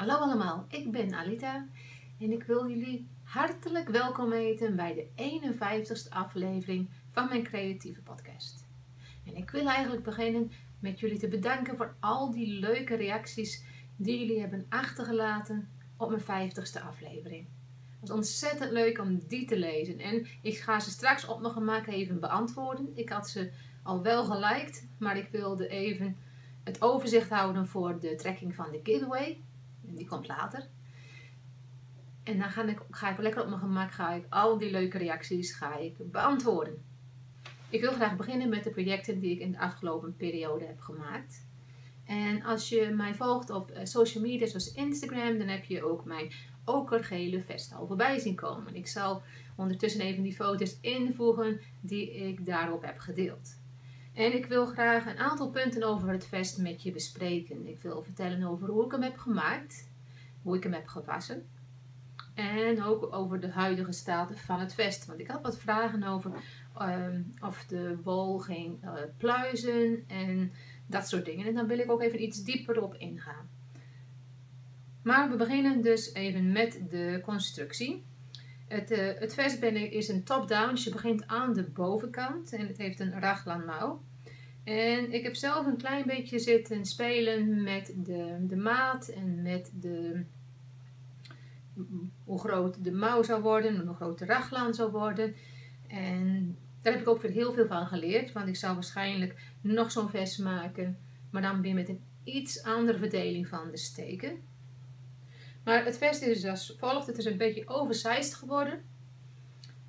Hallo allemaal, ik ben Alita en ik wil jullie hartelijk welkom heten bij de 51ste aflevering van mijn creatieve podcast. En ik wil eigenlijk beginnen met jullie te bedanken voor al die leuke reacties die jullie hebben achtergelaten op mijn 50ste aflevering. Het was ontzettend leuk om die te lezen en ik ga ze straks op mijn gemak even beantwoorden. Ik had ze al wel geliked, maar ik wilde even het overzicht houden voor de trekking van de giveaway. Die komt later. En dan ga ik lekker op mijn gemak al die leuke reacties beantwoorden. Ik wil graag beginnen met de projecten die ik in de afgelopen periode heb gemaakt. En als je mij volgt op social media zoals Instagram, dan heb je ook mijn okergele vest al voorbij zien komen. Ik zal ondertussen even die foto's invoegen die ik daarop heb gedeeld. En ik wil graag een aantal punten over het vest met je bespreken. Ik wil vertellen over hoe ik hem heb gemaakt, hoe ik hem heb gewassen. En ook over de huidige staat van het vest. Want ik had wat vragen over of de wol ging pluizen en dat soort dingen. En daar wil ik ook even iets dieper op ingaan. Maar we beginnen dus even met de constructie. Het vest is een top-down, dus je begint aan de bovenkant en het heeft een raglan mouw. En ik heb zelf een klein beetje zitten spelen met de maat en met hoe groot de mouw zou worden en hoe groot de raglan zou worden. En daar heb ik ook weer heel veel van geleerd, want ik zou waarschijnlijk nog zo'n vest maken, maar dan weer met een iets andere verdeling van de steken. Maar het vest is dus als volgt. Het is een beetje oversized geworden.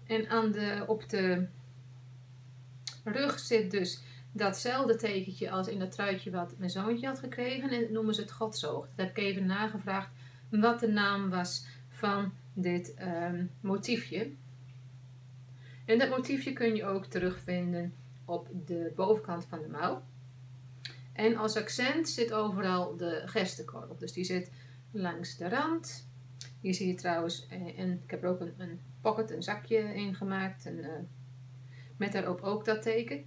En op de rug zit dus datzelfde tekentje als in dat truitje wat mijn zoontje had gekregen. En dat noemen ze het Godsoog. Dat heb ik even nagevraagd wat de naam was van dit motiefje. En dat motiefje kun je ook terugvinden op de bovenkant van de mouw. En als accent zit overal de gerstekorrel. Dus die zit langs de rand. Hier zie je trouwens, en ik heb er ook een pocket, een zakje in gemaakt. Met daarop ook dat teken.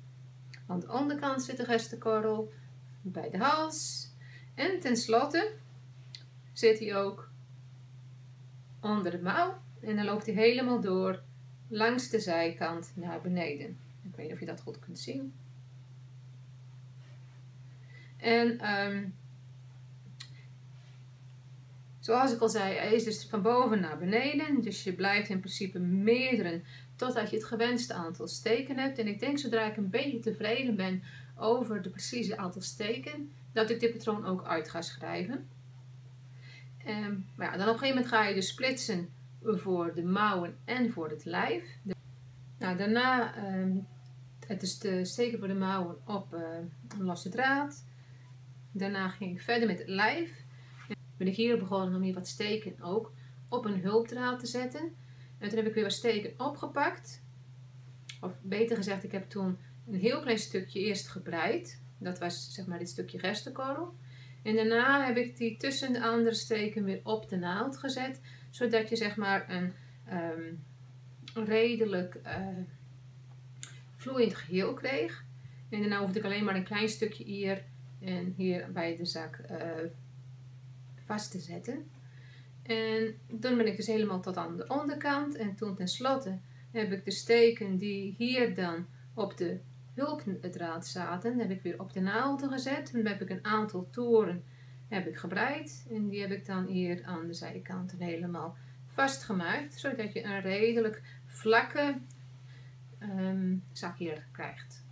Aan de onderkant zit de gerstekorrel. Bij de hals. En tenslotte zit hij ook onder de mouw. En dan loopt hij helemaal door langs de zijkant naar beneden. Ik weet niet of je dat goed kunt zien. En zoals ik al zei, hij is dus van boven naar beneden. Dus je blijft in principe meerderen totdat je het gewenste aantal steken hebt. En ik denk zodra ik een beetje tevreden ben over de precieze aantal steken, dat ik dit patroon ook uit ga schrijven. Maar ja, dan op een gegeven moment ga je dus splitsen voor de mouwen en voor het lijf. Nou, daarna het is de steken voor de mouwen op een losse draad. Daarna ging ik verder met het lijf. Ben ik hier begonnen om hier wat steken ook op een hulpdraad te zetten. En toen heb ik weer wat steken opgepakt. Of beter gezegd, ik heb toen een heel klein stukje eerst gebreid. Dat was zeg maar dit stukje gerstekorrel. En daarna heb ik die tussen de andere steken weer op de naald gezet. Zodat je zeg maar een redelijk vloeiend geheel kreeg. En daarna hoefde ik alleen maar een klein stukje hier en hier bij de zak vast te zetten. En dan ben ik dus helemaal tot aan de onderkant. En toen tenslotte heb ik de steken die hier dan op de hulpdraad zaten, heb ik weer op de naald gezet. En dan heb ik een aantal toeren gebreid. En die heb ik dan hier aan de zijkanten helemaal vastgemaakt. Zodat je een redelijk vlakke zak hier krijgt.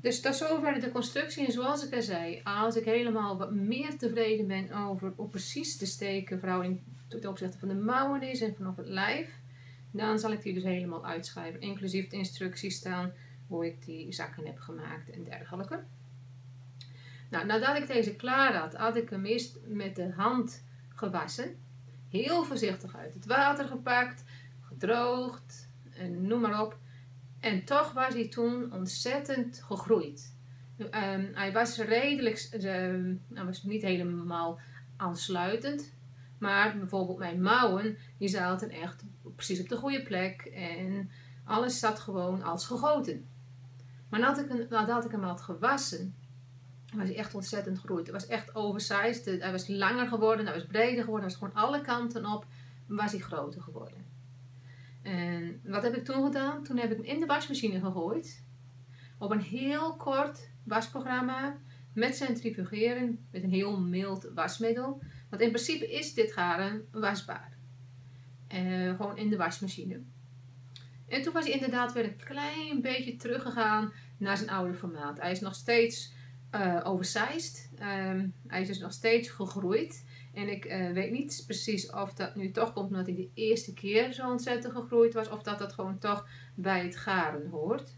Dus dat is zover de constructie. En zoals ik al zei, als ik helemaal wat meer tevreden ben over hoe precies de stekenverhouding ten opzichte van de mouwen is en vanaf het lijf, dan zal ik die dus helemaal uitschrijven. Inclusief de instructies staan hoe ik die zakken heb gemaakt en dergelijke. Nou, nadat ik deze klaar had, had ik hem eerst met de hand gewassen. Heel voorzichtig uit het water gepakt, gedroogd en noem maar op. En toch was hij toen ontzettend gegroeid. Hij was redelijk, hij was niet helemaal aansluitend. Maar bijvoorbeeld mijn mouwen, die zaten echt precies op de goede plek. En alles zat gewoon als gegoten. Maar nadat ik hem had gewassen, Hij was echt ontzettend gegroeid. Het was echt oversized. Hij was langer geworden, hij was breder geworden, hij was gewoon alle kanten op. Was hij groter geworden. En wat heb ik toen gedaan? Toen heb ik hem in de wasmachine gegooid. Op een heel kort wasprogramma. Met centrifugeren. Met een heel mild wasmiddel. Want in principe is dit garen wasbaar. Gewoon in de wasmachine. En toen was hij inderdaad weer een klein beetje teruggegaan naar zijn oude formaat. Hij is nog steeds oversized. Hij is dus nog steeds gegroeid. En ik weet niet precies of dat nu toch komt omdat hij de eerste keer zo ontzettend gegroeid was. Of dat dat gewoon toch bij het garen hoort.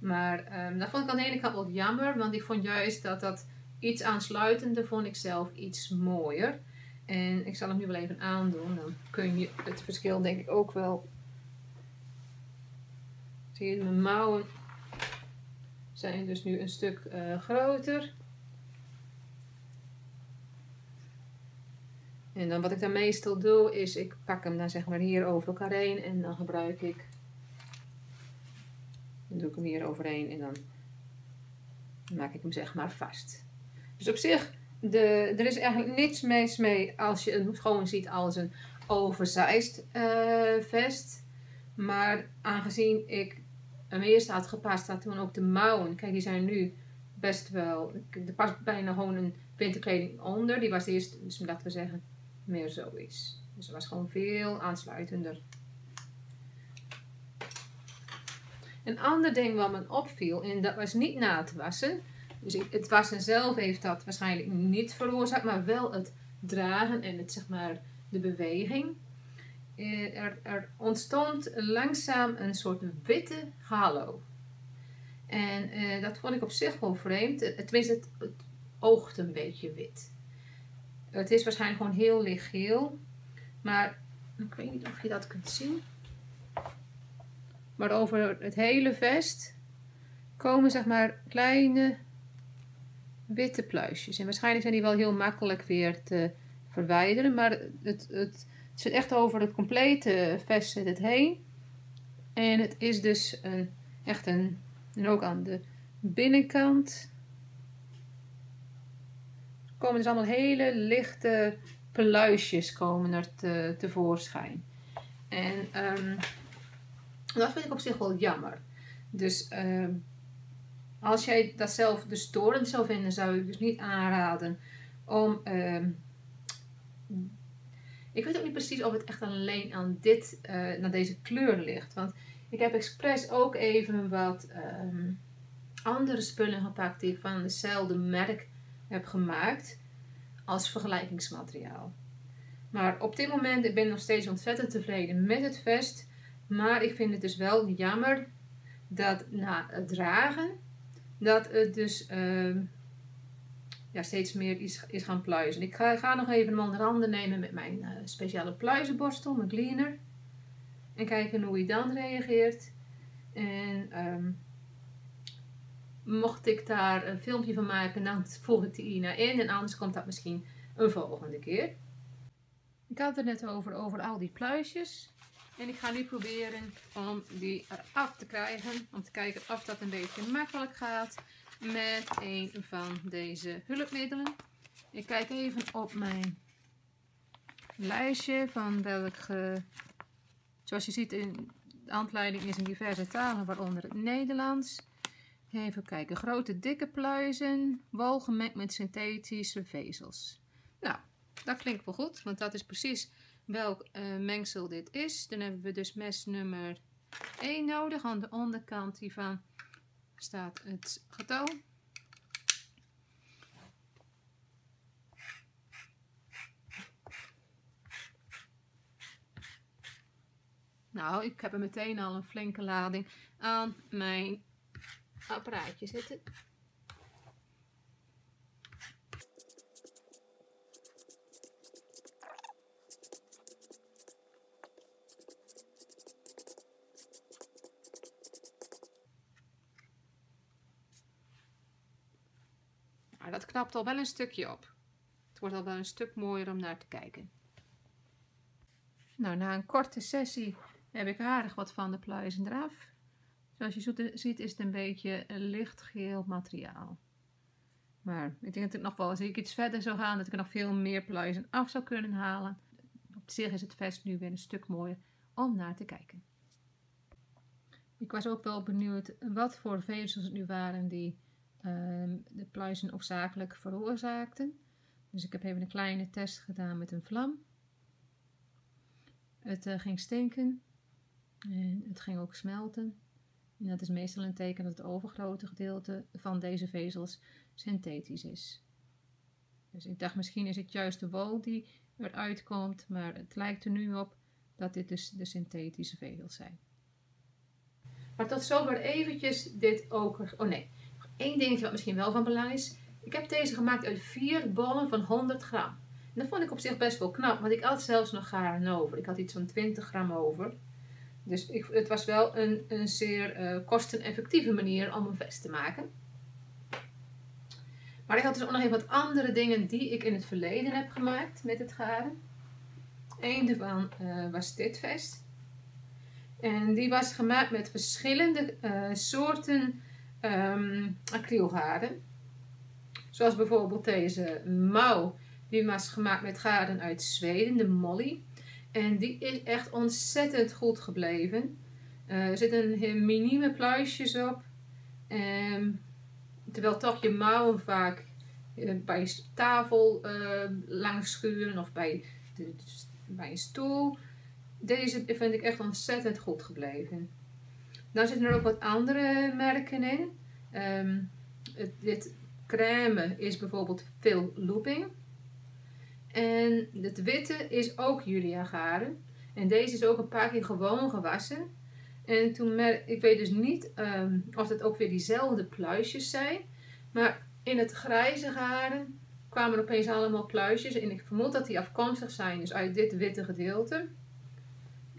Maar dat vond ik aan de ene kant wel jammer. Want ik vond juist dat iets aansluitende vond ik zelf iets mooier. En ik zal hem nu wel even aandoen. Dan kun je het verschil denk ik ook wel. Zie je, mijn mouwen zijn dus nu een stuk groter. En dan wat ik dan meestal doe is ik pak hem dan zeg maar hier over elkaar heen en dan gebruik ik. Dan doe ik hem hier overheen en dan maak ik hem zeg maar vast. Dus op zich, er is eigenlijk niks mis mee als je het gewoon ziet als een oversized vest. Maar aangezien ik hem eerst had gepast, had toen ook de mouwen. Kijk, die zijn nu best wel, er past bijna gewoon een winterkleding onder. Die was eerst, dus dat we zeggen, meer zo is. Dus het was gewoon veel aansluitender. Een ander ding wat me opviel, en dat was niet na het wassen. Dus het wassen zelf heeft dat waarschijnlijk niet veroorzaakt, maar wel het dragen en het, zeg maar, de beweging. Er ontstond langzaam een soort witte halo. En dat vond ik op zich wel vreemd. Tenminste, het oogt een beetje wit. Het is waarschijnlijk gewoon heel lichtgeel. Maar ik weet niet of je dat kunt zien. Maar over het hele vest komen zeg maar kleine witte pluisjes. En waarschijnlijk zijn die wel heel makkelijk weer te verwijderen. Maar het zit echt over het complete vest zit het heen. En het is dus echt een... En ook aan de binnenkant komen dus allemaal hele lichte pluisjes komen er tevoorschijn. En dat vind ik op zich wel jammer. Dus als jij dat zelf dus storend zou vinden, zou ik dus niet aanraden om... ik weet ook niet precies of het echt alleen aan dit, naar deze kleur ligt. Want ik heb expres ook even wat andere spullen gepakt die ik van hetzelfde merk heb gemaakt als vergelijkingsmateriaal. Maar op dit moment ben ik nog steeds ontzettend tevreden met het vest. Maar ik vind het dus wel jammer dat na het dragen dat het dus ja, steeds meer is gaan pluizen. Ik ga nog even hem onder handen nemen met mijn speciale pluizenborstel, mijn cleaner. En kijken hoe hij dan reageert. En mocht ik daar een filmpje van maken, dan voeg ik die Ina in. En anders komt dat misschien een volgende keer. Ik had het net over al die pluisjes. En ik ga nu proberen om die eraf te krijgen. Om te kijken of dat een beetje makkelijk gaat. Met een van deze hulpmiddelen. Ik kijk even op mijn lijstje van welke... Zoals je ziet, in de handleiding is in diverse talen, waaronder het Nederlands. Even kijken. Grote, dikke pluizen. Wol gemengd met synthetische vezels. Nou, dat klinkt wel goed, want dat is precies welk mengsel dit is. Dan hebben we dus mes nummer 1 nodig. Aan de onderkant hiervan staat het getal. Nou, ik heb er meteen al een flinke lading aan mijn apparaatje zitten. Maar dat knapt al wel een stukje op. Het wordt al wel een stuk mooier om naar te kijken. Nou, na een korte sessie... heb ik aardig wat van de pluizen eraf. Zoals je ziet is het een beetje lichtgeel materiaal. Maar ik denk dat het nog wel, als ik iets verder zou gaan, dat ik er nog veel meer pluizen af zou kunnen halen. Op zich is het vest nu weer een stuk mooier om naar te kijken. Ik was ook wel benieuwd wat voor vezels het nu waren die de pluizen hoofdzakelijk veroorzaakten. Dus ik heb even een kleine test gedaan met een vlam. Het ging stinken en het ging ook smelten. En dat is meestal een teken dat het overgrote gedeelte van deze vezels synthetisch is. Dus ik dacht, misschien is het juist de wol die eruit komt, maar het lijkt er nu op dat dit dus de synthetische vezels zijn. Maar tot zover eventjes dit ook. Oh nee, nog één dingetje wat misschien wel van belang is. Ik heb deze gemaakt uit 4 bollen van 100 gram. En dat vond ik op zich best wel knap, want ik had zelfs nog garen over. Ik had iets van 20 gram over. Dus het was wel een zeer kosteneffectieve manier om een vest te maken. Maar ik had dus ook nog even wat andere dingen die ik in het verleden heb gemaakt met het garen. Eén daarvan was dit vest. En die was gemaakt met verschillende soorten acrylgaren. Zoals bijvoorbeeld deze mouw. Die was gemaakt met garen uit Zweden, de Molly. En die is echt ontzettend goed gebleven. Er zitten een minieme pluisjes op. Terwijl toch je mouwen vaak bij tafel lang schuren of bij een stoel. Deze vind ik echt ontzettend goed gebleven. Dan zitten er ook wat andere merken in. Dit crème is bijvoorbeeld Phil Looping. En het witte is ook Julia garen. En deze is ook een paar keer gewoon gewassen. En toen ik weet dus niet of het ook weer diezelfde pluisjes zijn. Maar in het grijze garen kwamen opeens allemaal pluisjes. En ik vermoed dat die afkomstig zijn, dus uit dit witte gedeelte.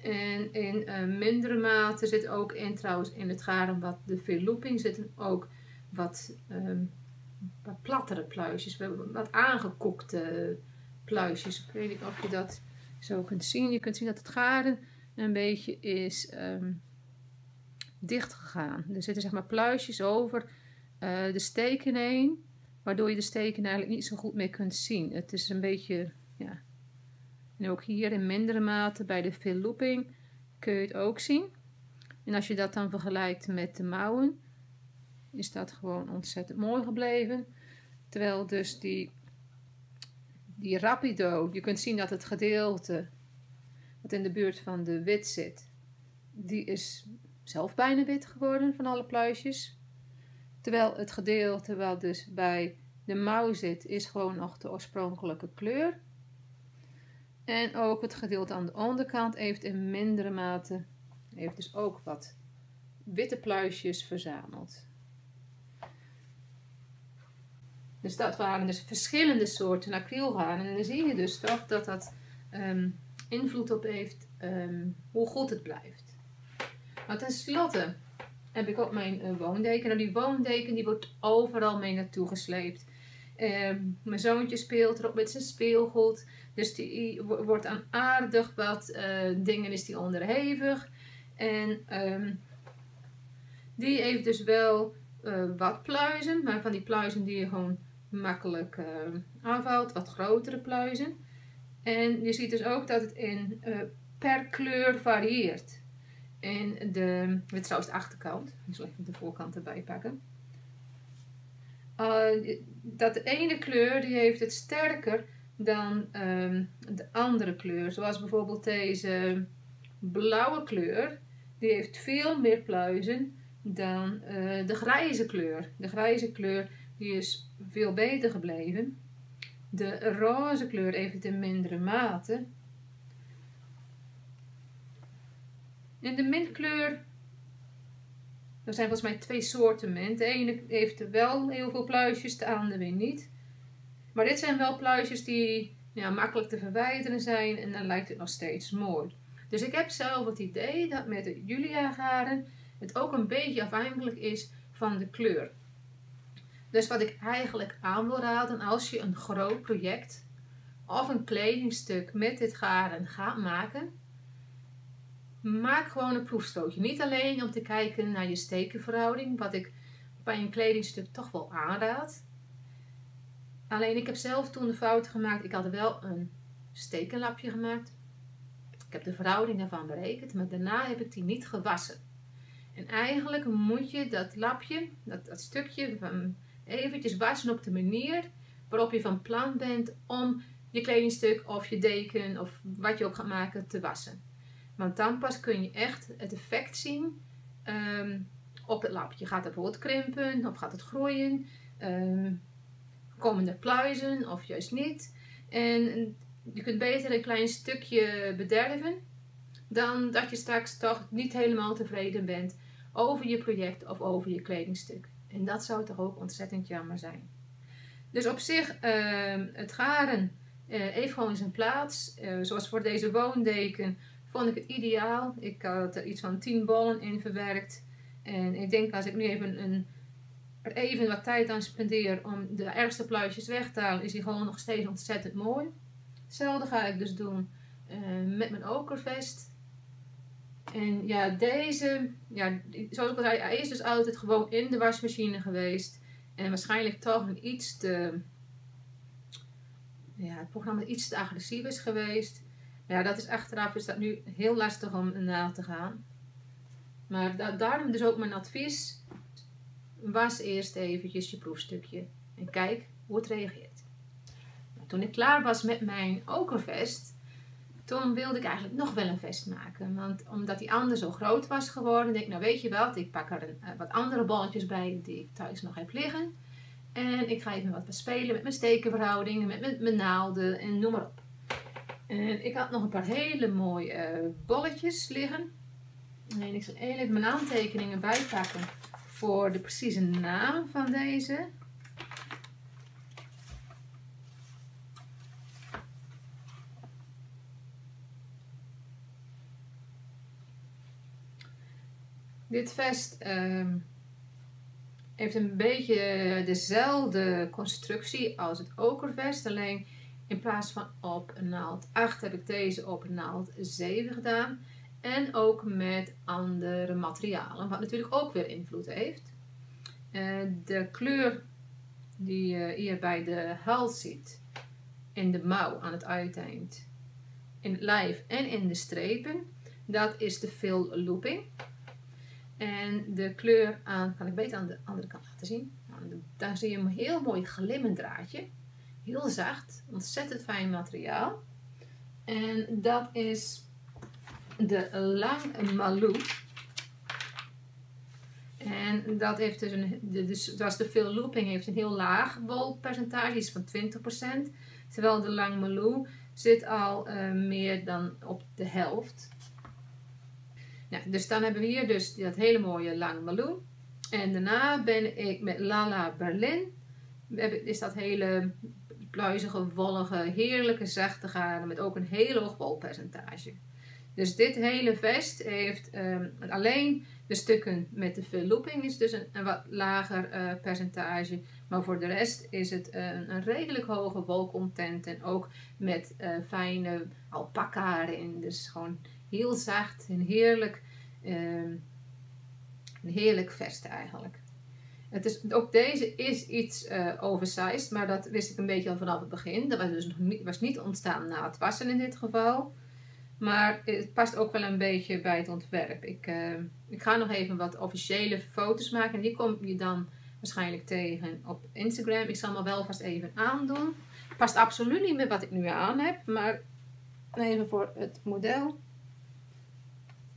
En in mindere mate zit ook in, trouwens in het garen wat de Phil Looping zitten ook wat plattere pluisjes. Wat aangekoekte pluisjes. Ik weet niet of je dat zo kunt zien. Je kunt zien dat het garen een beetje is dicht gegaan. Er zitten zeg maar pluisjes over de steken heen. Waardoor je de steken eigenlijk niet zo goed meer kunt zien. Het is een beetje, ja. En ook hier in mindere mate bij de Phil Looping kun je het ook zien. En als je dat dan vergelijkt met de mouwen, is dat gewoon ontzettend mooi gebleven. Terwijl dus die rapido, je kunt zien dat het gedeelte wat in de buurt van de wit zit, die is zelf bijna wit geworden van alle pluisjes. Terwijl het gedeelte wat dus bij de mouw zit, is gewoon nog de oorspronkelijke kleur. En ook het gedeelte aan de onderkant heeft in mindere mate, heeft dus ook wat witte pluisjes verzameld. Dus dat waren dus verschillende soorten acrylgaren. En dan zie je dus toch dat dat invloed op heeft hoe goed het blijft. Maar tenslotte heb ik ook mijn woondeken. Nou, die woondeken die wordt overal mee naartoe gesleept. Mijn zoontje speelt erop met zijn speelgoed. Dus die wordt aan aardig wat dingen is die onderhevig. En die heeft dus wel wat pluizen. Maar van die pluizen die je gewoon makkelijk afhoudt. Wat grotere pluizen. En je ziet dus ook dat het in, per kleur varieert. En dit is trouwens de achterkant. Dus laat ik de voorkant erbij pakken. Dat de ene kleur die heeft het sterker dan de andere kleur. Zoals bijvoorbeeld deze blauwe kleur. Die heeft veel meer pluizen dan de grijze kleur. De grijze kleur die is veel beter gebleven. De roze kleur heeft het in mindere mate. En de mintkleur. Er zijn volgens mij 2 soorten mint. De ene heeft er wel heel veel pluisjes, de andere weer niet. Maar dit zijn wel pluisjes die ja, makkelijk te verwijderen zijn en dan lijkt het nog steeds mooi. Dus ik heb zelf het idee dat met de Julia garen het ook een beetje afhankelijk is van de kleur. Dus wat ik eigenlijk aan wil raden als je een groot project of een kledingstuk met dit garen gaat maken. Maak gewoon een proefstootje. Niet alleen om te kijken naar je stekenverhouding, wat ik bij een kledingstuk toch wel aanraad. Alleen ik heb zelf toen de fout gemaakt. Ik had wel een stekenlapje gemaakt. Ik heb de verhouding daarvan berekend. Maar daarna heb ik die niet gewassen. En eigenlijk moet je dat lapje, dat stukje, eventjes wassen op de manier waarop je van plan bent om je kledingstuk of je deken of wat je ook gaat maken te wassen. Want dan pas kun je echt het effect zien op het lapje. Gaat het bijvoorbeeld krimpen of gaat het groeien? Komen er pluizen of juist niet? En je kunt beter een klein stukje bederven dan dat je straks toch niet helemaal tevreden bent over je project of over je kledingstuk. En dat zou toch ook ontzettend jammer zijn. Dus op zich, het garen heeft gewoon in zijn plaats. Zoals voor deze woondeken vond ik het ideaal. Ik had er iets van 10 bollen in verwerkt. En ik denk als ik nu even wat tijd aan spendeer om de ergste pluisjes weg te halen, is die gewoon nog steeds ontzettend mooi. Hetzelfde ga ik dus doen met mijn okervest. En ja, deze, zoals ik al zei, hij is dus altijd gewoon in de wasmachine geweest. En waarschijnlijk toch een iets te, het programma iets te agressief is geweest. Maar ja, dat is achteraf, is dat nu heel lastig om na te gaan. Maar daarom dus ook mijn advies. Was eerst eventjes je proefstukje en kijk hoe het reageert. Nou, toen ik klaar was met mijn okervest, toen wilde ik eigenlijk nog wel een vest maken. Want omdat die ander zo groot was geworden, denk ik, nou weet je wat, ik pak er wat andere bolletjes bij die ik thuis nog heb liggen. En ik ga even wat spelen met mijn stekenverhoudingen, met mijn naalden en noem maar op. En ik had nog een paar hele mooie bolletjes liggen. En ik zal even mijn aantekeningen bijpakken voor de precieze naam van deze. Dit vest heeft een beetje dezelfde constructie als het okervest. Alleen in plaats van op naald 8 heb ik deze op naald 7 gedaan. En ook met andere materialen, wat natuurlijk ook weer invloed heeft. De kleur die je hier bij de hals ziet, in de mouw aan het uiteind, in het lijf en in de strepen, dat is de Phil Looping. En de kleur aan, kan ik beter aan de andere kant laten zien. Daar zie je een heel mooi glimmend draadje. Heel zacht, ontzettend fijn materiaal. En dat is de Lang Malou. En dat heeft dus zoals de Phil Looping heeft een heel laag wolpercentage, iets van 20%. Terwijl de Lang Malou zit al meer dan op de helft. Nou, dus dan hebben we hier dus dat hele mooie Lang Malou. En daarna ben ik met Lala Berlin. Is dat hele pluizige, wollige, heerlijke, zachte garen met ook een heel hoog wolpercentage. Dus dit hele vest heeft alleen de stukken met de Phil Looping is dus een wat lager percentage. Maar voor de rest is het een redelijk hoge wolcontent. En ook met fijne alpaca erin. Dus gewoon heel zacht en heerlijk. Een heerlijk vest eigenlijk. Het is, ook deze is iets oversized. Maar dat wist ik een beetje al vanaf het begin. Dat was dus nog niet, ontstaan na het wassen in dit geval. Maar het past ook wel een beetje bij het ontwerp. Ik ga nog even wat officiële foto's maken. En die kom je dan waarschijnlijk tegen op Instagram. Ik zal me wel vast even aandoen. Past absoluut niet met wat ik nu aan heb. Maar even voor het model.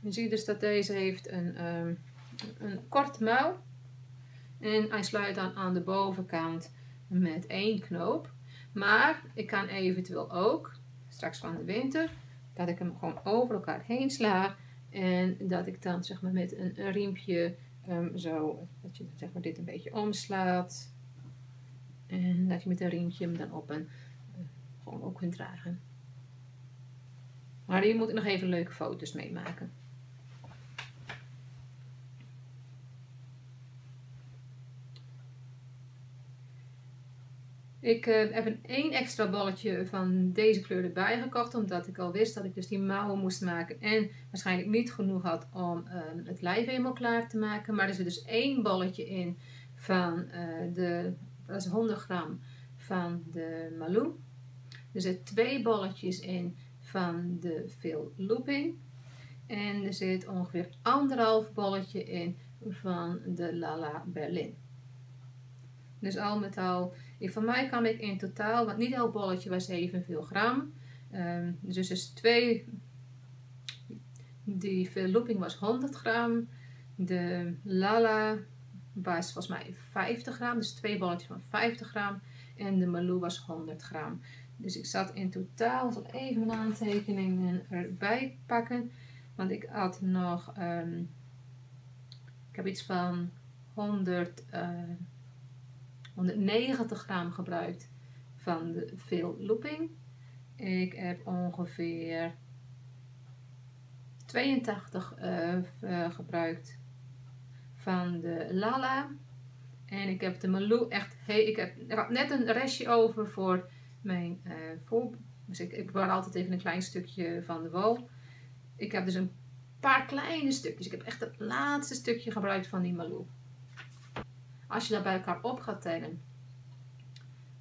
Je ziet dus dat deze heeft een kort mouw. En hij sluit dan aan de bovenkant met 1 knoop. Maar ik kan eventueel ook, straks van de winter, dat ik hem gewoon over elkaar heen sla. En dat ik dan zeg maar met een riempje zo, dat je zeg maar dit een beetje omslaat. En dat je met een riempje hem dan op en gewoon ook kunt dragen. Maar hier moet ik nog even leuke foto's mee maken. Ik heb een 1 extra balletje van deze kleur erbij gekocht. Omdat ik al wist dat ik dus die mouwen moest maken. En waarschijnlijk niet genoeg had om het lijf helemaal klaar te maken. Maar er zit dus 1 balletje in van dat is 100 gram van de Malou. Er zitten 2 bolletjes in van de Phil Looping. En er zit ongeveer 1,5 bolletje in van de Lala Berlin. Dus al met al, van mij kan ik in totaal, want niet elk bolletje was evenveel gram. Dus er is 2, die Phil Looping was 100 gram. De Lala was volgens mij 50 gram, dus 2 bolletjes van 50 gram. En de Malou was 100 gram. Dus ik zat in totaal, ik zal even mijn aantekeningen erbij pakken. Want ik had nog, ik heb iets van 190 gram gebruikt van de Phil Looping. Ik heb ongeveer 82 gebruikt van de Lala. En ik heb de Malou echt, ik had net een restje over voor mijn voor. Dus ik bewaar altijd even een klein stukje van de wol. Ik heb dus een paar kleine stukjes. Ik heb echt het laatste stukje gebruikt van die Malou. Als je dat bij elkaar op gaat tellen,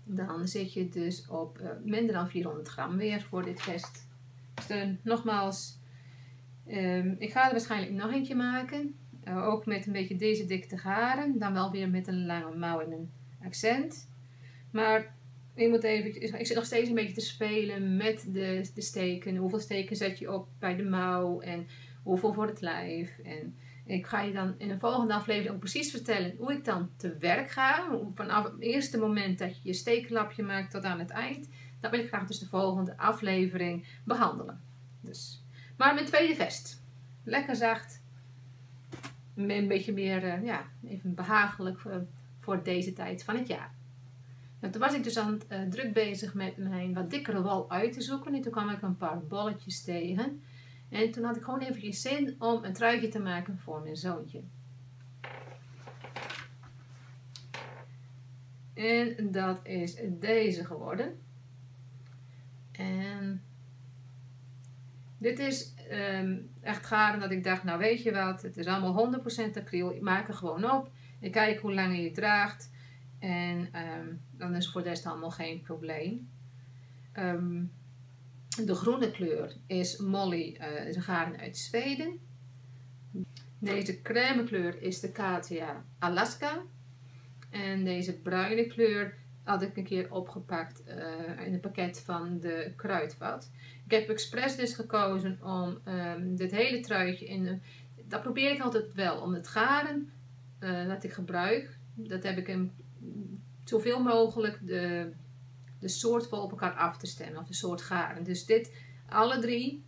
dan zit je dus op minder dan 400 gram weer voor dit vest. Dus nogmaals, ik ga er waarschijnlijk nog eentje maken. Ook met een beetje deze dikte garen. Dan wel weer met een lange mouw en een accent. Maar ik moet even, ik zit nog steeds een beetje te spelen met de steken. Hoeveel steken zet je op bij de mouw en hoeveel voor het lijf. En ik ga je dan in een volgende aflevering ook precies vertellen hoe ik dan te werk ga. Vanaf het eerste moment dat je je stekenlapje maakt tot aan het eind. Dat wil ik graag dus de volgende aflevering behandelen. Dus. Maar mijn tweede vest. Lekker zacht. Een beetje meer, ja, even behagelijk voor deze tijd van het jaar. Nou, toen was ik dus aan het druk bezig met mijn wat dikkere wol uit te zoeken. En toen kwam ik een paar bolletjes tegen. En toen had ik gewoon eventjes zin om een truitje te maken voor mijn zoontje. En dat is deze geworden. En dit is echt garen dat ik dacht, nou weet je wat, het is allemaal 100% acryl. Ik maak er gewoon op. Ik kijk hoe lang je het draagt. En dan is voor de rest allemaal geen probleem. De groene kleur is Molly, is een garen uit Zweden. Deze crème kleur is de Katia Alaska. En deze bruine kleur had ik een keer opgepakt in een pakket van de Kruidvat. Ik heb expres dus gekozen om dit hele truitje in de, dat probeer ik altijd wel, om het garen dat ik gebruik, dat heb ik in zoveel mogelijk de soort wel op elkaar af te stemmen, of de soort garen. Dus dit, alle 3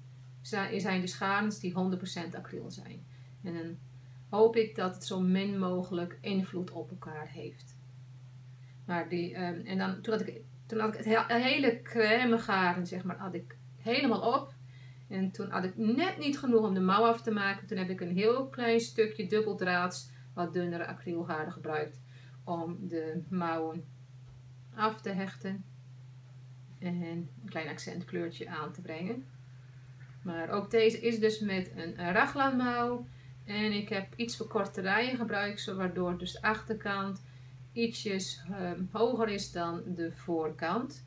zijn dus garens die 100% acryl zijn. En dan hoop ik dat het zo min mogelijk invloed op elkaar heeft. Maar die, en dan, toen had ik het hele crème garen, zeg maar, had ik helemaal op. En toen had ik net niet genoeg om de mouw af te maken. Toen heb ik een heel klein stukje dubbeldraads, wat dunnere acrylgaren gebruikt om de mouwen af te hechten. En een klein accentkleurtje aan te brengen. Maar ook deze is dus met een raglanmouw. En ik heb iets verkorte rijen gebruikt, waardoor dus de achterkant ietsjes hoger is dan de voorkant.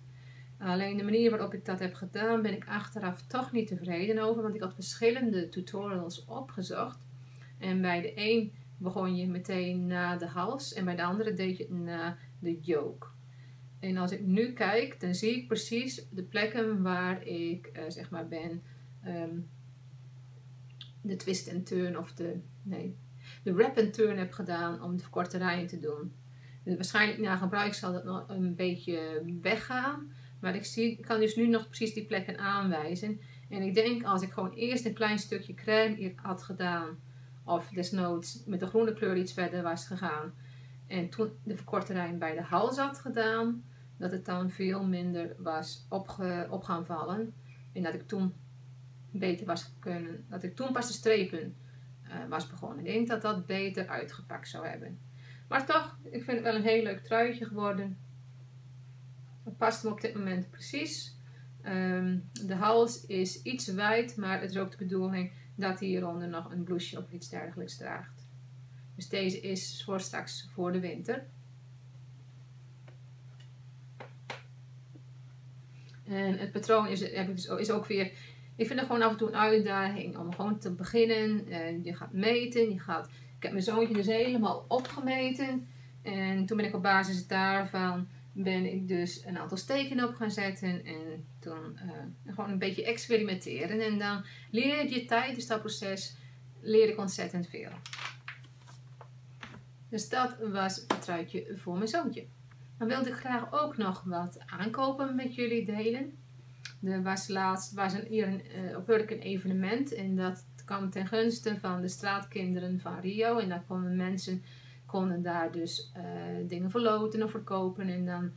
Alleen de manier waarop ik dat heb gedaan, ben ik achteraf toch niet tevreden over. Want ik had verschillende tutorials opgezocht. En bij de een begon je meteen na de hals. En bij de andere deed je het na de yoke. En als ik nu kijk, dan zie ik precies de plekken waar ik zeg maar ben. De twist en turn of de wrap en turn heb gedaan om de verkorte rijen te doen. Dus waarschijnlijk na gebruik zal dat nog een beetje weggaan. Maar ik kan dus nu nog precies die plekken aanwijzen. En ik denk als ik gewoon eerst een klein stukje crème hier had gedaan. Of desnoods met de groene kleur iets verder was gegaan. En toen de verkorte rij bij de hals had gedaan. Dat het dan veel minder was op gaan vallen. En dat ik toen beter was kunnen. Dat ik toen pas de strepen was begonnen. Ik denk dat dat beter uitgepakt zou hebben. Maar toch, ik vind het wel een heel leuk truitje geworden. Het past me op dit moment precies. De hals is iets wijd. Maar het is ook de bedoeling dat hij hieronder nog een blouseje of iets dergelijks draagt. Dus deze is voor straks, voor de winter. En het patroon is ook weer... Ik vind het gewoon af en toe een uitdaging om gewoon te beginnen. Je gaat meten, Ik heb mijn zoontje dus helemaal opgemeten. En toen ben ik op basis daarvan... ben ik dus een aantal steken op gaan zetten en toen gewoon een beetje experimenteren. En dan leer je tijdens dat proces leer ik ontzettend veel. Dus dat was het truitje voor mijn zoontje. Dan wilde ik graag ook nog wat aankopen met jullie delen. Er was laatst op Hurricane een evenement en dat kwam ten gunste van de straatkinderen van Rio. En daar konden mensen... konden daar dus dingen verloten of verkopen. En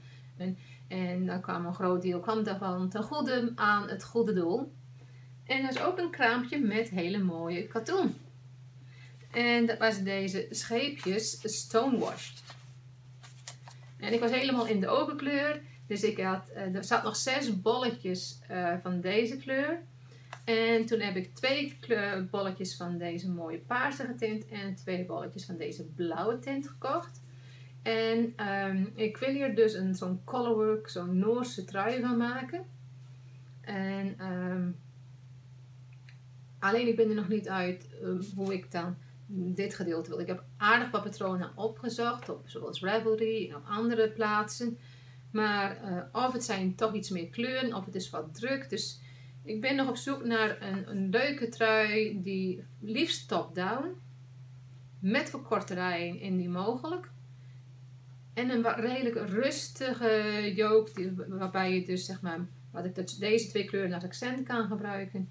dan kwam een groot deel daarvan ten goede aan het goede doel. En er is ook een kraampje met hele mooie katoen. En dat was deze Scheepjes Stonewashed. En ik was helemaal in de okerkleur. Dus ik had, er zat nog 6 bolletjes van deze kleur. En toen heb ik 2 bolletjes van deze mooie paarse tint en 2 bolletjes van deze blauwe tint gekocht. En ik wil hier dus zo'n colorwork, zo'n Noorse trui van maken. En alleen ik ben er nog niet uit hoe ik dan dit gedeelte wil. Ik heb aardig wat patronen opgezocht, op zoals Ravelry en op andere plaatsen. Maar of het zijn toch iets meer kleuren, of het is wat druk. Dus... ik ben nog op zoek naar een leuke trui die liefst top-down, met verkorterijen indien mogelijk. En een redelijk rustige jook, waarbij je dus zeg maar, deze 2 kleuren als accent kan gebruiken.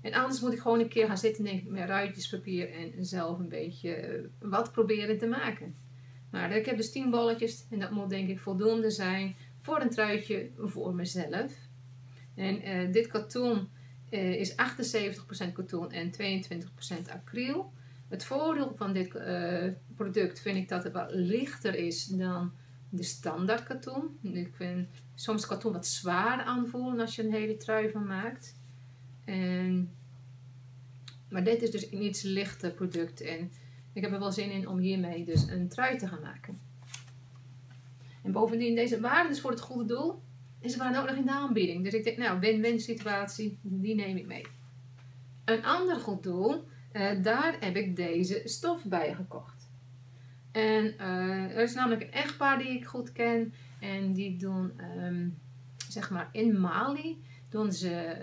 En anders moet ik gewoon een keer gaan zitten denk ik, met ruitjespapier en zelf een beetje wat proberen te maken. Maar ik heb dus 10 bolletjes en dat moet denk ik voldoende zijn voor een truitje voor mezelf. En dit katoen is 78% katoen en 22% acryl. Het voordeel van dit product vind ik dat het wat lichter is dan de standaard katoen. Ik vind soms katoen wat zwaar aanvoelen als je een hele trui van maakt. Maar dit is dus een iets lichter product en ik heb er wel zin in om hiermee dus een trui te gaan maken. En bovendien, deze waren dus voor het goede doel. En ze waren ook nog in de aanbieding. Dus ik denk, nou, win-win situatie, die neem ik mee. Een ander goed doel, daar heb ik deze stof bij gekocht. En er is namelijk een echtpaar die ik goed ken. En die doen, zeg maar, in Mali doen ze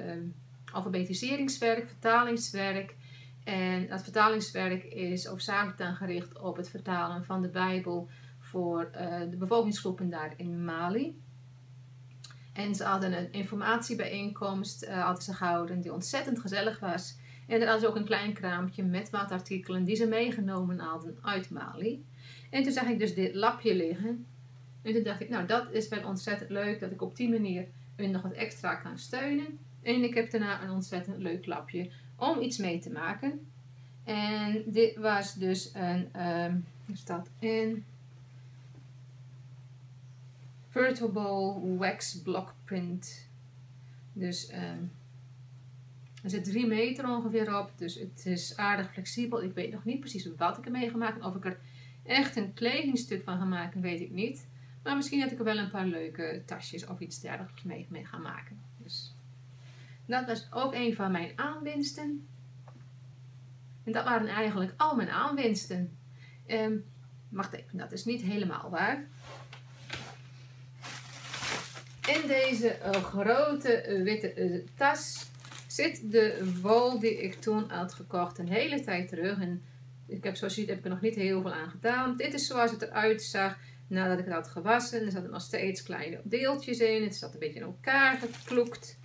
alfabetiseringswerk, vertalingswerk. En dat vertalingswerk is hoofdzakelijk dan gericht op het vertalen van de Bijbel voor de bevolkingsgroepen daar in Mali. En ze hadden een informatiebijeenkomst hadden ze gehouden die ontzettend gezellig was. En er hadden ze ook een klein kraampje met wat artikelen die ze meegenomen hadden uit Mali. En toen zag ik dus dit lapje liggen. En toen dacht ik, nou dat is wel ontzettend leuk dat ik op die manier hun nog wat extra kan steunen. En ik heb daarna een ontzettend leuk lapje om iets mee te maken. En dit was dus een, er staat in... Vertable wax block print. Dus er zit 3 meter ongeveer op. Dus het is aardig flexibel. Ik weet nog niet precies wat ik ermee ga maken. Of ik er echt een kledingstuk van ga maken, weet ik niet. Maar misschien dat ik er wel een paar leuke tasjes of iets dergelijks mee ga maken. Dus dat was ook een van mijn aanwinsten. En dat waren eigenlijk al mijn aanwinsten. Wacht even, dat is niet helemaal waar. In deze grote witte tas zit de wol die ik toen had gekocht een hele tijd terug. En ik heb, zoals je ziet heb ik er nog niet heel veel aan gedaan. Dit is zoals het eruit zag nadat ik het had gewassen. Er zaten nog steeds kleine deeltjes in. Het zat een beetje in elkaar gekloekt.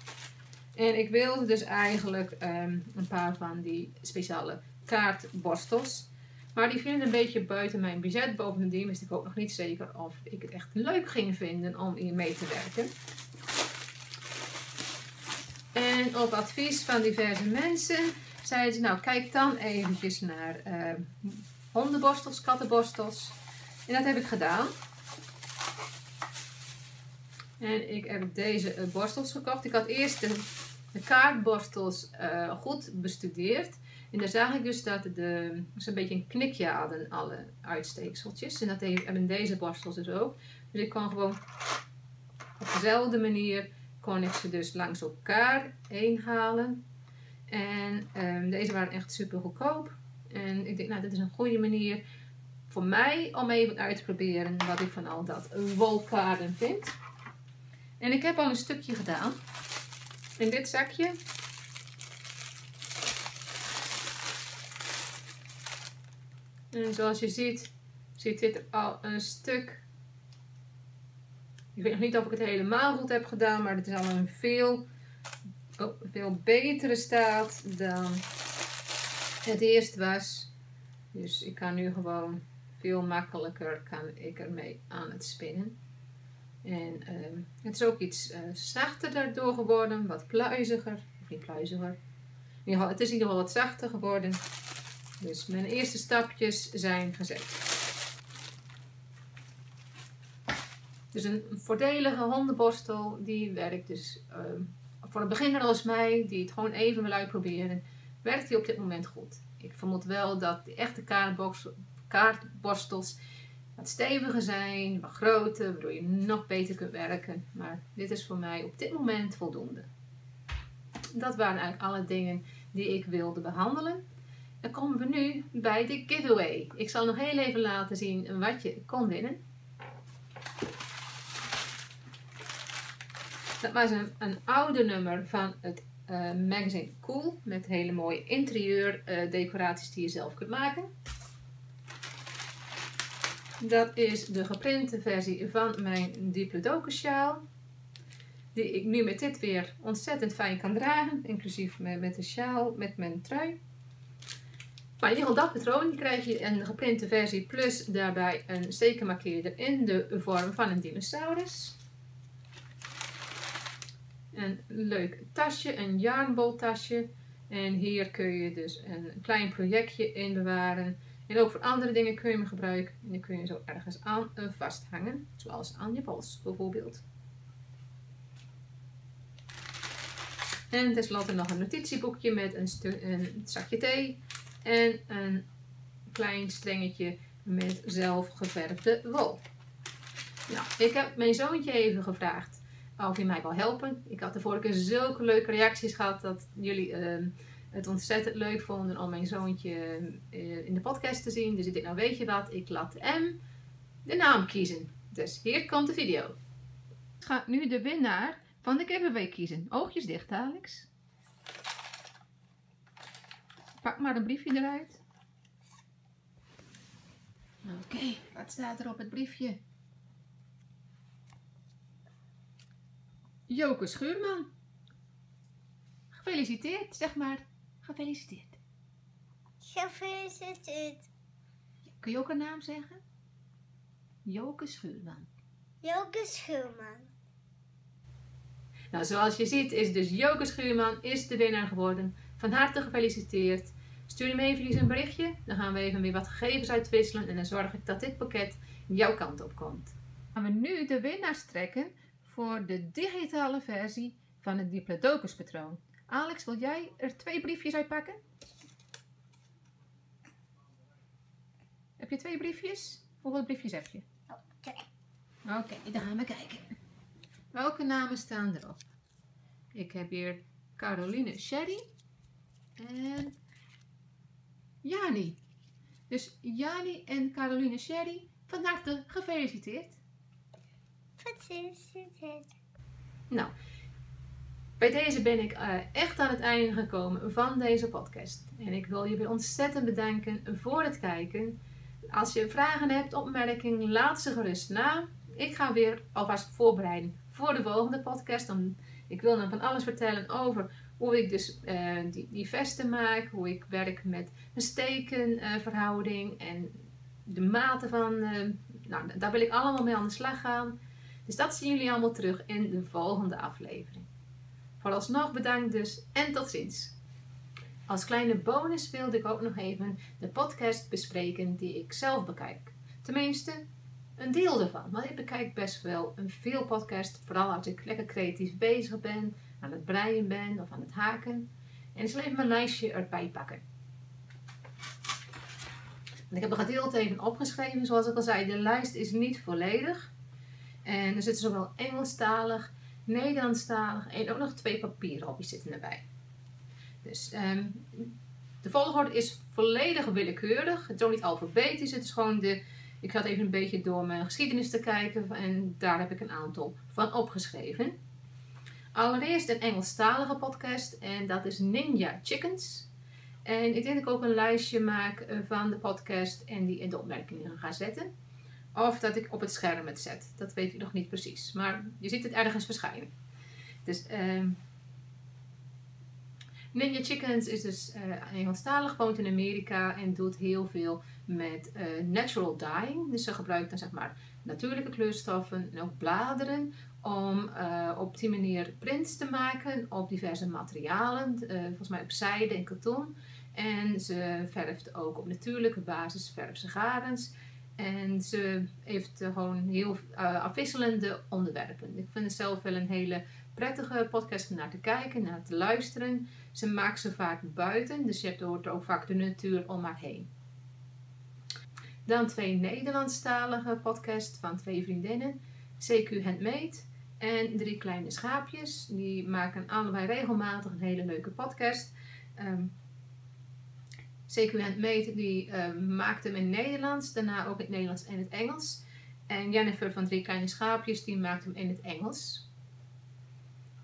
En ik wilde dus eigenlijk een paar van die speciale kaartborstels. Maar die vielen een beetje buiten mijn budget. Bovendien wist ik ook nog niet zeker of ik het echt leuk ging vinden om hier mee te werken. En op advies van diverse mensen zeiden ze, nou kijk dan eventjes naar hondenborstels, kattenborstels. En dat heb ik gedaan. En ik heb deze borstels gekocht. Ik had eerst de kaartborstels goed bestudeerd. En daar zag ik dus dat ze een beetje een knikje hadden, alle uitsteekseltjes. En dat hebben deze borstels dus ook. Dus ik kon gewoon op dezelfde manier kon ik ze dus langs elkaar heen halen. En deze waren echt super goedkoop. En ik denk, nou, dit is een goede manier voor mij om even uit te proberen wat ik van al dat wolkaarden vind. En ik heb al een stukje gedaan. In dit zakje. En zoals je ziet, zit dit er al een stuk. Ik weet nog niet of ik het helemaal goed heb gedaan, maar het is al een veel betere staat dan het eerst was. Dus ik kan nu gewoon veel makkelijker kan ik ermee aan het spinnen. En het is ook iets zachter daardoor geworden, wat pluiziger. Of niet pluiziger. In ieder geval, het is in ieder geval wat zachter geworden. Dus mijn eerste stapjes zijn gezet. Het is een voordelige hondenborstel. Die werkt dus voor een beginner als mij, die het gewoon even wil uitproberen, werkt die op dit moment goed. Ik vermoed wel dat de echte kaartborstels wat steviger zijn, wat groter, waardoor je nog beter kunt werken. Maar dit is voor mij op dit moment voldoende. Dat waren eigenlijk alle dingen die ik wilde behandelen. Dan komen we nu bij de giveaway. Ik zal nog heel even laten zien wat je kon winnen. Dat was een oude nummer van het magazine Cool. Met hele mooie interieurdecoraties die je zelf kunt maken. Dat is de geprinte versie van mijn Diplodocus sjaal. Die ik nu met dit weer ontzettend fijn kan dragen. Inclusief met de sjaal, met mijn trui. Maar in ieder geval dat patroon krijg je een geprinte versie. Plus daarbij een stekenmarkeerder in de vorm van een dinosaurus. Een leuk tasje, een yarnboltasje. En hier kun je dus een klein projectje in bewaren. En ook voor andere dingen kun je hem gebruiken. En dan kun je zo ergens aan vasthangen. Zoals aan je pols bijvoorbeeld. En tenslotte nog een notitieboekje met een zakje thee. En een klein strengetje met zelfgeverfde wol. Nou, ik heb mijn zoontje even gevraagd of je mij wil helpen. Ik had de vorige keer zulke leuke reacties gehad dat jullie het ontzettend leuk vonden om mijn zoontje in de podcast te zien. Dus ik dacht, nou weet je wat, ik laat hem de naam kiezen. Dus hier komt de video. Ik ga nu de winnaar van de giveaway kiezen. Oogjes dicht, Alex. Pak maar een briefje eruit. Oké, wat staat er op het briefje? Joke Schuurman. Gefeliciteerd, zeg maar. Gefeliciteerd. Gefeliciteerd. Kun je ook een naam zeggen? Joke Schuurman. Joke Schuurman. Nou, zoals je ziet is dus Joke Schuurman is de winnaar geworden. Van harte gefeliciteerd. Stuur hem even een berichtje. Dan gaan we even weer wat gegevens uitwisselen. En dan zorg ik dat dit pakket jouw kant op komt. Gaan we nu de winnaars trekken voor de digitale versie van het Diplodocus patroon. Alex, wil jij er 2 briefjes uitpakken? Heb je 2 briefjes? Hoeveel briefjes heb je? 2. Oké, dan gaan we kijken. Welke namen staan erop? Ik heb hier Caroline Sherry en Jani. Dus Jani en Caroline Sherry, van harte gefeliciteerd. Nou, bij deze ben ik echt aan het einde gekomen van deze podcast. En ik wil je weer ontzettend bedanken voor het kijken. Als je vragen hebt, opmerkingen, laat ze gerust na. Ik ga weer alvast voorbereiden voor de volgende podcast. Ik wil dan van alles vertellen over hoe ik dus die vesten maak. Hoe ik werk met een stekenverhouding en de mate van... Nou, daar wil ik allemaal mee aan de slag gaan. Dus dat zien jullie allemaal terug in de volgende aflevering. Vooralsnog bedankt dus en tot ziens. Als kleine bonus wilde ik ook nog even de podcast bespreken die ik zelf bekijk. Tenminste, een deel ervan. Want ik bekijk best wel veel podcasts. Vooral als ik lekker creatief bezig ben, aan het breien ben of aan het haken. En ik zal even mijn lijstje erbij pakken. En ik heb er gedeeld even opgeschreven. Zoals ik al zei, de lijst is niet volledig. En er zitten zowel Engelstalig Nederlandstalig en ook nog 2 papieren hobby's zitten erbij. Dus de volgorde is volledig willekeurig. Het is ook niet alfabetisch. Het is gewoon de... Ik ga even een beetje door mijn geschiedenis te kijken. En daar heb ik een aantal van opgeschreven. Allereerst een Engelstalige podcast. En dat is Ninja Chickens. En ik denk dat ik ook een lijstje maak van de podcast. En die in de opmerkingen ga zetten. Of dat ik op het scherm het zet. Dat weet ik nog niet precies. Maar je ziet het ergens verschijnen. Dus... Ninja Chickens is dus Engelstalig, woont in Amerika en doet heel veel met natural dyeing. Dus ze gebruikt dan zeg maar natuurlijke kleurstoffen en ook bladeren om op die manier prints te maken op diverse materialen. Volgens mij op zijde en katoen. En ze verft ook op natuurlijke basis, verft ze garens. En ze heeft gewoon heel afwisselende onderwerpen. Ik vind het zelf wel een hele... prettige podcast om naar te kijken, naar te luisteren. Ze maakt ze vaak buiten, dus je hoort er ook vaak de natuur om haar heen. Dan 2 Nederlandstalige podcasts van 2 vriendinnen. CQ Handmade en Drie Kleine Schaapjes. Die maken allebei regelmatig een hele leuke podcast. CQ Handmade die maakt hem in Nederlands, daarna ook in het Nederlands en het Engels. En Jennifer van Drie Kleine Schaapjes die maakt hem in het Engels.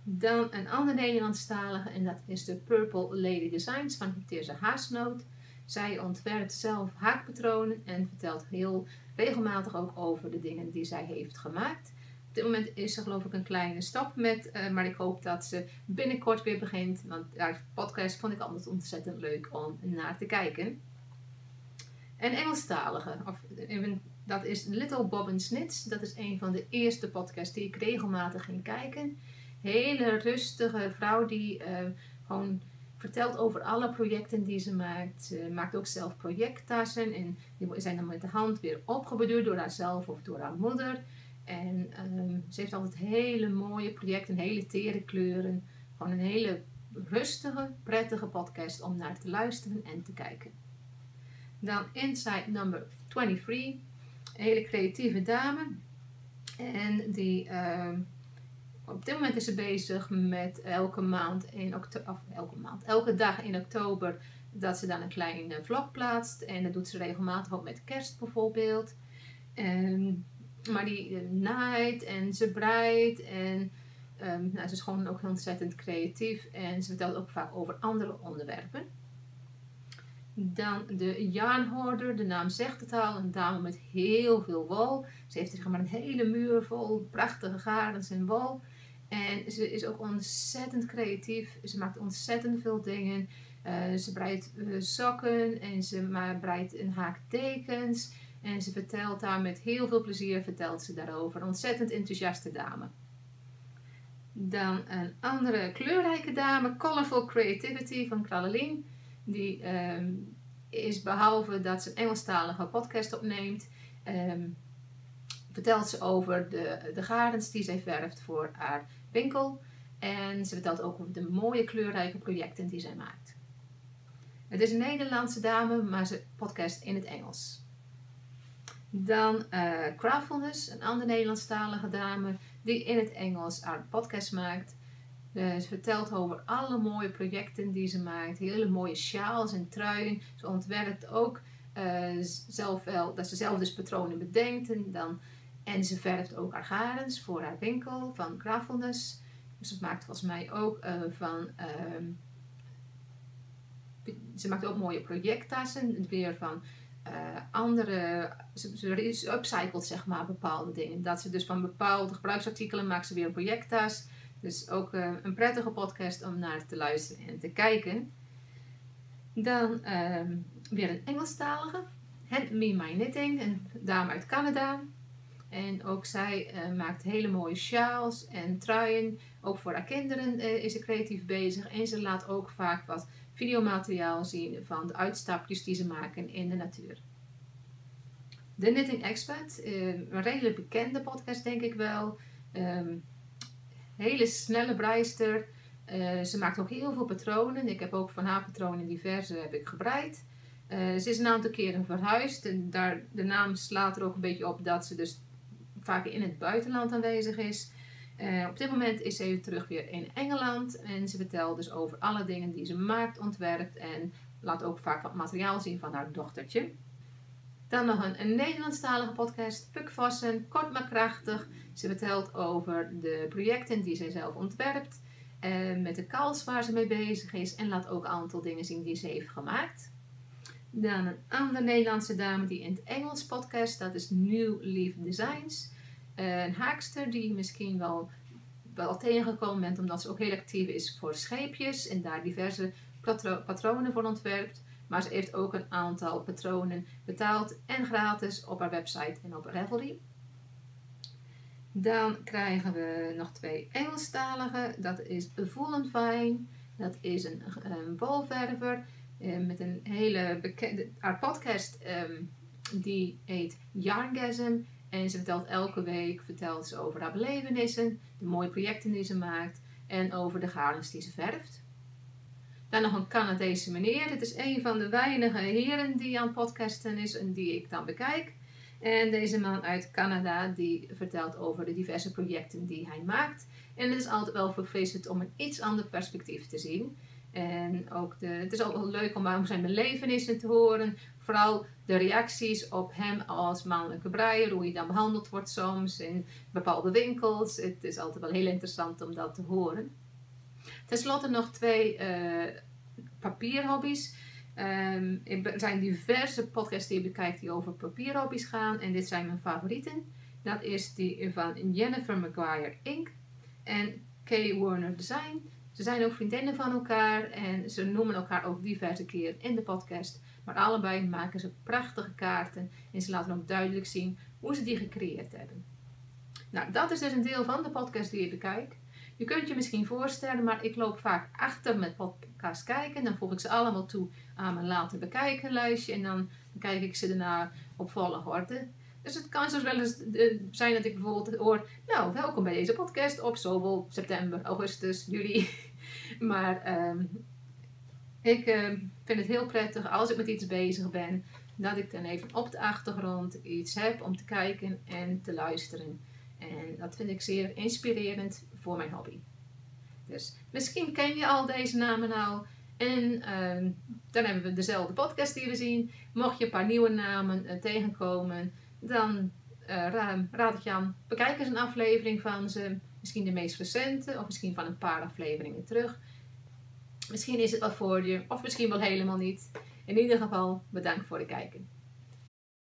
Dan een andere Nederlandstalige en dat is de Purple Lady Designs van Theresa Haasnoot. Zij ontwerpt zelf haakpatronen en vertelt heel regelmatig ook over de dingen die zij heeft gemaakt. Op dit moment is ze geloof ik een kleine stap met, maar ik hoop dat ze binnenkort weer begint. Want haar podcast vond ik altijd ontzettend leuk om naar te kijken. En Engelstalige, dat is Little Bob and Snits. Dat is een van de eerste podcasts die ik regelmatig ging kijken. Hele rustige vrouw die gewoon vertelt over alle projecten die ze maakt. Ze maakt ook zelf projecttassen en die zijn dan met de hand weer opgebeduurd door haarzelf of door haar moeder. En ze heeft altijd hele mooie projecten, hele tere kleuren. Gewoon een hele rustige, prettige podcast om naar te luisteren en te kijken. Dan Insight number 23. Een hele creatieve dame. En die... Op dit moment is ze bezig met elke dag in oktober dat ze dan een klein vlog plaatst. En dat doet ze regelmatig ook met kerst bijvoorbeeld. Maar die naait en ze breidt en nou, ze is gewoon ook ontzettend creatief. En ze vertelt ook vaak over andere onderwerpen. Dan de Yarn Hoarder, de naam zegt het al, een dame met heel veel wol. Ze heeft er maar een hele muur vol prachtige garens en wol. En ze is ook ontzettend creatief. Ze maakt ontzettend veel dingen. Ze breidt sokken en ze breidt een haak tekens. En ze vertelt daar met heel veel plezier daarover. Een ontzettend enthousiaste dame. Dan een andere kleurrijke dame, Colorful Creativity van Kraleline. Die is behalve dat ze een Engelstalige podcast opneemt, vertelt ze over de garens die zij verft voor haar winkel. En ze vertelt ook over de mooie kleurrijke projecten die zij maakt. Het is een Nederlandse dame, maar ze podcast in het Engels. Dan Craftfulness, een andere Nederlandstalige dame die in het Engels haar podcast maakt. Ze vertelt over alle mooie projecten die ze maakt. Hele mooie sjaals en truien. Ze ontwerpt ook zelf wel, dat ze zelf dus patronen bedenkt. En ze verft ook haar garens voor haar winkel van Craftfulness. Dus ze maakt volgens mij ook ze maakt ook mooie projecttassen. Weer van andere... Ze upcycelt zeg maar bepaalde dingen. Dat ze dus van bepaalde gebruiksartikelen maakt ze weer een projecttas. Dus ook een prettige podcast om naar te luisteren en te kijken. Dan weer een Engelstalige. Hand me my knitting. Een dame uit Canada. En ook zij maakt hele mooie sjaals en truien. Ook voor haar kinderen is ze creatief bezig. En ze laat ook vaak wat videomateriaal zien van de uitstapjes die ze maken in de natuur. De Knitting Expert. Een redelijk bekende podcast denk ik wel. Hele snelle breister. Ze maakt ook heel veel patronen. Ik heb ook van haar patronen diverse gebreid. Ze is een aantal keren verhuisd. En de naam slaat er ook een beetje op dat ze dus vaak in het buitenland aanwezig is. Op dit moment is ze even terug weer in Engeland en ze vertelt dus over alle dingen die ze maakt, ontwerpt en laat ook vaak wat materiaal zien van haar dochtertje. Dan nog een Nederlandstalige podcast, Pukvossen, kort maar krachtig. Ze vertelt over de projecten die zij zelf ontwerpt, met de kals waar ze mee bezig is en laat ook een aantal dingen zien die ze heeft gemaakt. Dan een andere Nederlandse dame die in het Engels podcast, dat is New Leaf Designs. Een haakster die je misschien wel tegengekomen bent omdat ze ook heel actief is voor scheepjes en daar diverse patronen voor ontwerpt. Maar ze heeft ook een aantal patronen betaald en gratis op haar website en op Ravelry. Dan krijgen we nog twee Engelstaligen. Dat is A Full and Fine. Dat is een bolverver met een hele bekende... Haar podcast die heet Yargasm. En ze vertelt elke week over haar belevenissen, de mooie projecten die ze maakt en over de garens die ze verft. Dan nog een Canadese meneer. Dit is een van de weinige heren die aan podcasten is en die ik dan bekijk. En deze man uit Canada die vertelt over de diverse projecten die hij maakt. En het is altijd wel verfrissend om een iets ander perspectief te zien. En ook het is ook wel leuk om zijn belevenissen te horen. Vooral de reacties op hem als mannelijke breier, hoe hij dan behandeld wordt soms in bepaalde winkels. Het is altijd wel heel interessant om dat te horen. Ten slotte nog twee papierhobby's. Er zijn diverse podcasts die je bekijkt die over papierhobby's gaan. En dit zijn mijn favorieten. Dat is die van Jennifer McGuire Inc. en Kay Warner Design. Ze zijn ook vriendinnen van elkaar en ze noemen elkaar ook diverse keren in de podcast. Maar allebei maken ze prachtige kaarten en ze laten ook duidelijk zien hoe ze die gecreëerd hebben. Nou, dat is dus een deel van de podcast die je bekijkt. Je kunt je misschien voorstellen, maar ik loop vaak achter met podcast kijken. Dan voeg ik ze allemaal toe aan mijn laten bekijken lijstje en dan kijk ik ze daarna op volgorde. Dus het kan dus wel eens zijn dat ik bijvoorbeeld hoor, nou, welkom bij deze podcast op zoveel september, augustus, juli. Maar ik vind het heel prettig als ik met iets bezig ben, dat ik dan even op de achtergrond iets heb om te kijken en te luisteren. En dat vind ik zeer inspirerend voor mijn hobby. Dus misschien ken je al deze namen nou. En dan hebben we dezelfde podcast die we zien. Mocht je een paar nieuwe namen tegenkomen, dan raad ik je aan, bekijk eens een aflevering van ze. Misschien de meest recente of misschien van een paar afleveringen terug. Misschien is het wat voor je of misschien wel helemaal niet. In ieder geval, bedankt voor het kijken.